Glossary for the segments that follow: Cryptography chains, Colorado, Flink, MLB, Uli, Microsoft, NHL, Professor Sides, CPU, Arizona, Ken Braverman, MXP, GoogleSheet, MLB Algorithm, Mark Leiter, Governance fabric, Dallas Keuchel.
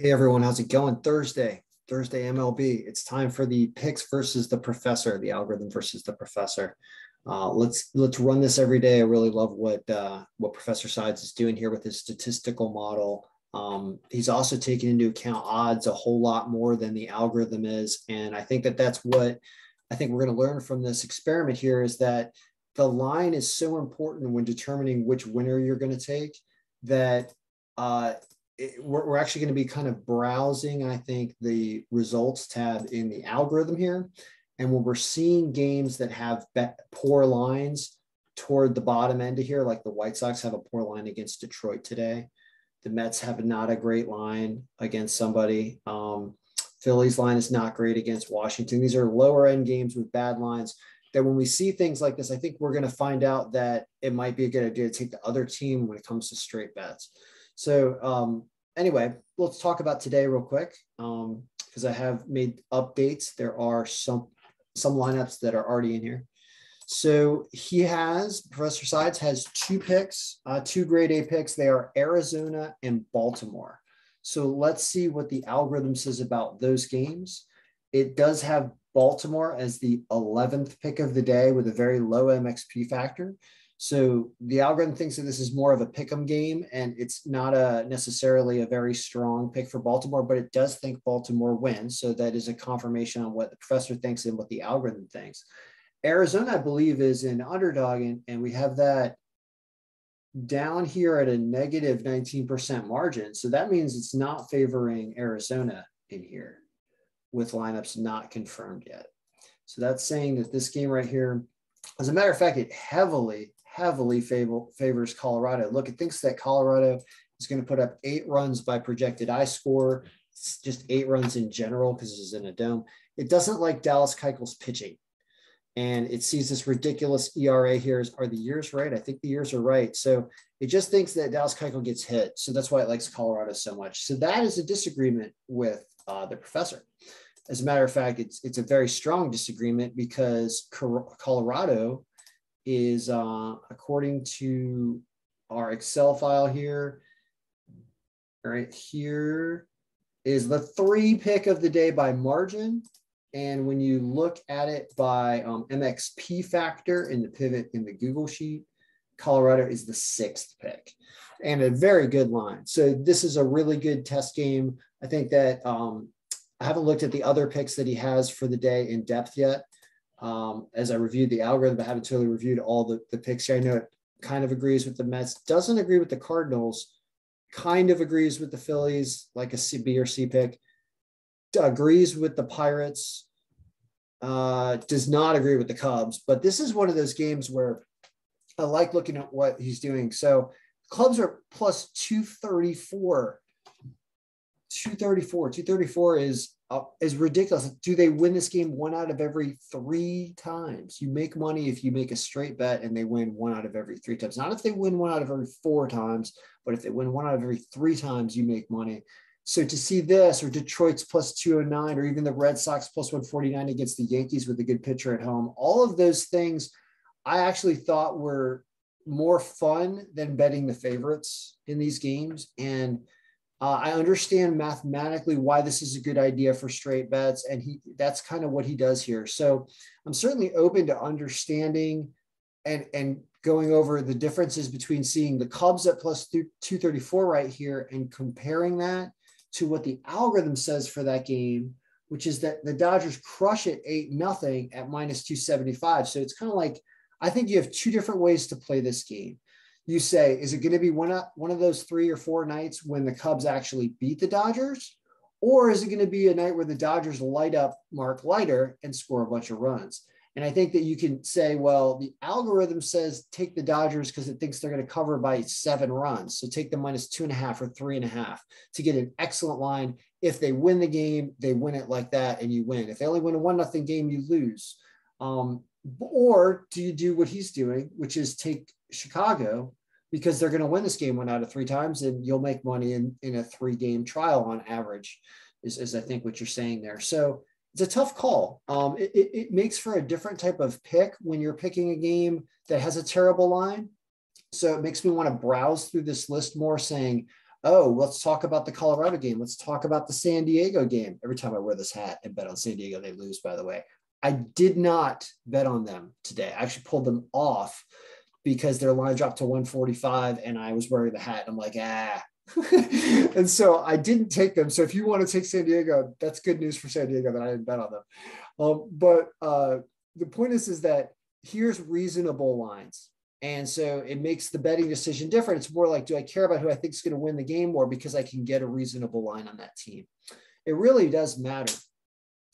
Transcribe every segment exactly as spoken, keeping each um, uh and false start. Hey everyone, how's it going? Thursday, Thursday M L B. It's time for the picks versus the professor, the algorithm versus the professor. Uh, let's let's run this every day. I really love what uh, what Professor Sides is doing here with his statistical model. Um, he's also taking into account odds a whole lot more than the algorithm is, and I think that that's what I think we're going to learn from this experiment here is that the line is so important when determining which winner you're going to take that. Uh, It, we're, we're actually going to be kind of browsing, I think, the results tab in the algorithm here. And when we're seeing games that have poor lines toward the bottom end of here, like the White Sox have a poor line against Detroit today. The Mets have not a great line against somebody. Um, Philly's line is not great against Washington. These are lower end games with bad lines that when we see things like this, I think we're going to find out that it might be a good idea to take the other team when it comes to straight bets. So um, anyway, let's talk about today real quick because um, I have made updates. There are some some lineups that are already in here. So he has, Professor Sides has two picks, uh, two grade A picks. They are Arizona and Baltimore. So let's see what the algorithm says about those games. It does have Baltimore as the eleventh pick of the day with a very low M X P factor. So the algorithm thinks that this is more of a pick'em game, and it's not a necessarily a very strong pick for Baltimore, but it does think Baltimore wins. So that is a confirmation on what the professor thinks and what the algorithm thinks. Arizona, I believe, is an underdog, and, and we have that down here at a negative nineteen percent margin. So that means it's not favoring Arizona in here with lineups not confirmed yet. So that's saying that this game right here, as a matter of fact, it heavily, heavily favor, favors Colorado. Look, it thinks that Colorado is going to put up eight runs by projected I score. It's just eight runs in general because this is in a dome. It doesn't like Dallas Keuchel's pitching. And it sees this ridiculous E R A here. Is, are the years right? I think the years are right. So it just thinks that Dallas Keuchel gets hit. So that's why it likes Colorado so much. So that is a disagreement with uh, the professor. As a matter of fact, it's it's a very strong disagreement because Colorado is, uh, according to our Excel file here, right here is the three pick of the day by margin. And when you look at it by um, M X P factor in the pivot in the Google sheet, Colorado is the sixth pick and a very good line. So this is a really good test game. I think that um, I haven't looked at the other picks that he has for the day in depth yet. Um, as I reviewed the algorithm, I haven't totally reviewed all the, the picks here. I know it kind of agrees with the Mets, doesn't agree with the Cardinals, kind of agrees with the Phillies, like a C, B or C pick, agrees with the Pirates, uh, does not agree with the Cubs. But this is one of those games where I like looking at what he's doing. So Cubs are plus two thirty-four. two thirty-four. two thirty-four is uh, is ridiculous. Do they win this game one out of every three times? You make money if you make a straight bet and they win one out of every three times. Not if they win one out of every four times, but if they win one out of every three times, you make money. So to see this or Detroit's plus two oh nine or even the Red Sox plus one forty-nine against the Yankees with a good pitcher at home, all of those things I actually thought were more fun than betting the favorites in these games. And Uh, I understand mathematically why this is a good idea for straight bets, and he that's kind of what he does here. So I'm certainly open to understanding and, and going over the differences between seeing the Cubs at plus two thirty-four right here and comparing that to what the algorithm says for that game, which is that the Dodgers crush it eight nothing at minus two seventy-five. So it's kind of like, I think you have two different ways to play this game. You say, is it going to be one, one of those three or four nights when the Cubs actually beat the Dodgers? Or is it going to be a night where the Dodgers light up Mark Leiter and score a bunch of runs? And I think that you can say, well, the algorithm says take the Dodgers because it thinks they're going to cover by seven runs. So take the minus two and a half or three and a half to get an excellent line. If they win the game, they win it like that and you win. If they only win a one nothing game, you lose. Um, or do you do what he's doing, which is take Chicago, because they're going to win this game one out of three times and you'll make money in, in a three game trial on average is, is I think what you're saying there. So it's a tough call. Um, it, it, it makes for a different type of pick when you're picking a game that has a terrible line. So it makes me want to browse through this list more saying, oh, let's talk about the Colorado game. Let's talk about the San Diego game. Every time I wear this hat and bet on San Diego, they lose, by the way. I did not bet on them today. I actually pulled them off because their line dropped to one forty-five and I was wearing the hat. And I'm like, ah. And so I didn't take them. So if you want to take San Diego, that's good news for San Diego that I didn't bet on them. Um, but uh, the point is, is that here's reasonable lines. And so it makes the betting decision different. It's more like, do I care about who I think is going to win the game more because I can get a reasonable line on that team? It really does matter.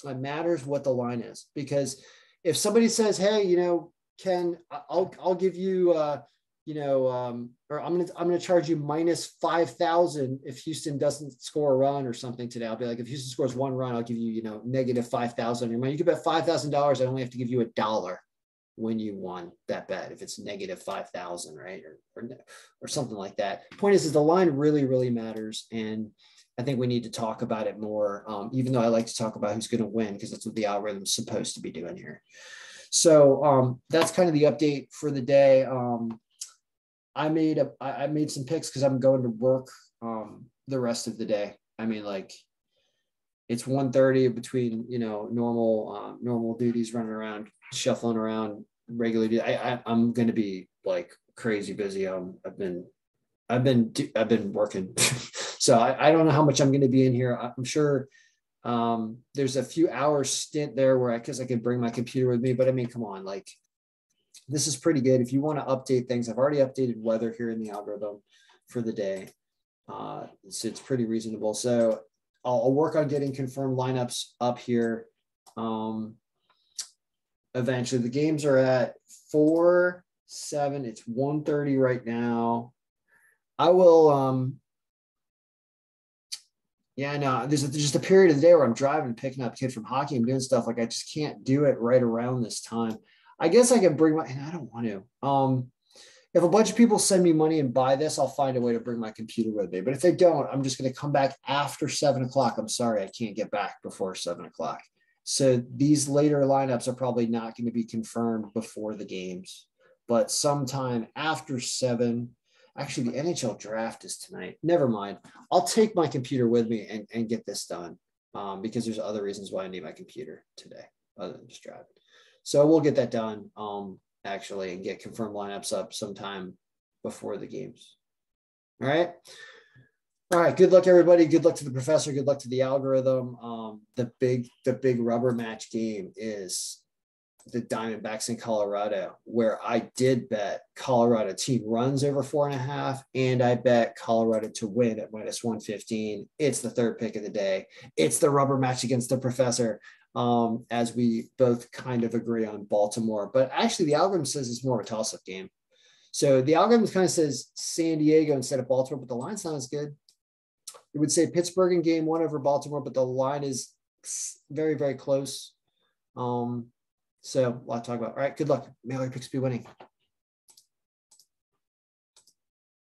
It matters what the line is, because if somebody says, hey, you know, Ken, I'll, I'll give you, uh, you know, um, or I'm going to, I'm going to charge you minus five thousand if Houston doesn't score a run or something today. I'll be like, if Houston scores one run, I'll give you, you know, negative five thousand on your money. You could bet five thousand dollars. I only have to give you a dollar when you won that bet, if it's negative five thousand, right? Or, or, or something like that. Point is, is the line really, really matters. And I think we need to talk about it more, um, even though I like to talk about who's going to win, because that's what the algorithm's supposed to be doing here. So um, that's kind of the update for the day. Um, I made a, I made some picks because I'm going to work um, the rest of the day. I mean, like, it's one thirty between, you know, normal, um, normal duties, running around, shuffling around, regularly. I, I I'm going to be like crazy busy. Um, I've been, I've been, I've been working. So I, I don't know how much I'm going to be in here. I'm sure um, there's a few hours stint there where I, cause I could bring my computer with me, but I mean, come on, like, this is pretty good. If you want to update things, I've already updated weather here in the algorithm for the day. Uh, so it's pretty reasonable. So I'll, I'll work on getting confirmed lineups up here. Um, Eventually, the games are at four, seven. It's one thirty right now. I will, um, yeah, no, there's, a, there's just a period of the day where I'm driving, picking up kid from hockey. I'm doing stuff like I just can't do it right around this time. I guess I can bring my, and I don't want to. Um, if a bunch of people send me money and buy this, I'll find a way to bring my computer with me. But if they don't, I'm just going to come back after seven o'clock. I'm sorry, I can't get back before seven o'clock. So these later lineups are probably not going to be confirmed before the games, but sometime after seven, actually the N H L draft is tonight. Never mind. I'll take my computer with me and, and get this done um, because there's other reasons why I need my computer today other than just driving. So we'll get that done um, actually and get confirmed lineups up sometime before the games. All right. All right. Good luck, everybody. Good luck to the professor. Good luck to the algorithm. Um, the big, the big rubber match game is the Diamondbacks in Colorado, where I did bet Colorado team runs over four and a half, and I bet Colorado to win at minus one fifteen. It's the third pick of the day. It's the rubber match against the professor, um, as we both kind of agree on Baltimore. But actually, the algorithm says it's more of a toss-up game. So the algorithm kind of says San Diego instead of Baltimore, but the line's not as good. It would say Pittsburgh in game one over Baltimore, but the line is very, very close. Um, so a lot to talk about. All right, good luck. May all your picks be winning.